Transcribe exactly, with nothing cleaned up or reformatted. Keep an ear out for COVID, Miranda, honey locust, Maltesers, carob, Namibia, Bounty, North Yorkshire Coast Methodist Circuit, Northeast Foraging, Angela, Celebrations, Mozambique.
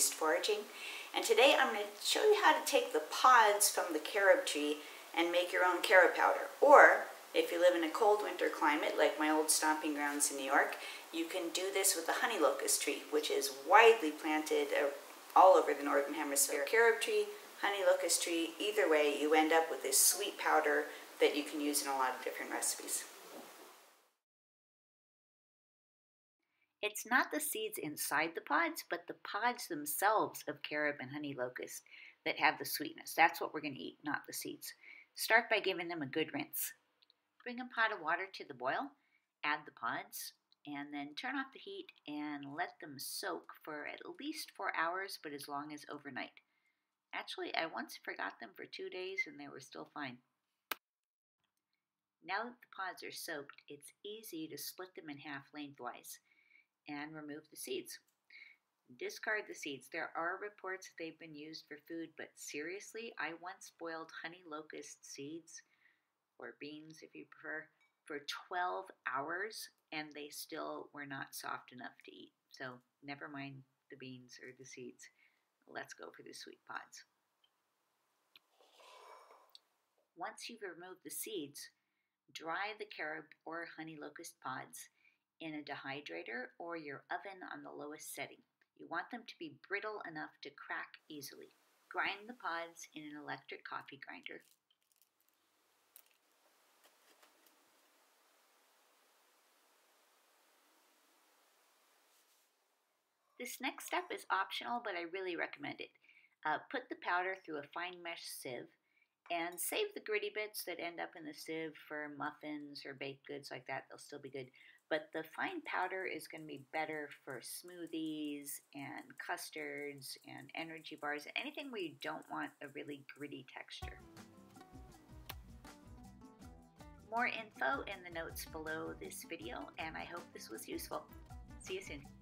Northeast Foraging, and today I'm going to show you how to take the pods from the carob tree and make your own carob powder. Or if you live in a cold winter climate like my old stomping grounds in New York, you can do this with the honey locust tree, which is widely planted all over the northern hemisphere. Carob tree, honey locust tree, either way you end up with this sweet powder that you can use in a lot of different recipes. It's not the seeds inside the pods, but the pods themselves of carob and honey locust that have the sweetness. That's what we're going to eat, not the seeds. Start by giving them a good rinse. Bring a pot of water to the boil, add the pods, and then turn off the heat and let them soak for at least four hours, but as long as overnight. Actually, I once forgot them for two days and they were still fine. Now that the pods are soaked, it's easy to split them in half lengthwise and remove the seeds. Discard the seeds. There are reports that they've been used for food, but seriously, I once boiled honey locust seeds, or beans if you prefer, for twelve hours and they still were not soft enough to eat. So never mind the beans or the seeds. Let's go for the sweet pods. Once you've removed the seeds, dry the carob or honey locust pods in a dehydrator or your oven on the lowest setting. You want them to be brittle enough to crack easily. Grind the pods in an electric coffee grinder. This next step is optional, but I really recommend it. Uh, put the powder through a fine mesh sieve and save the gritty bits that end up in the sieve for muffins or baked goods like that. They'll still be good. But the fine powder is going to be better for smoothies and custards and energy bars, anything where you don't want a really gritty texture. More info in the notes below this video, and I hope this was useful. See you soon.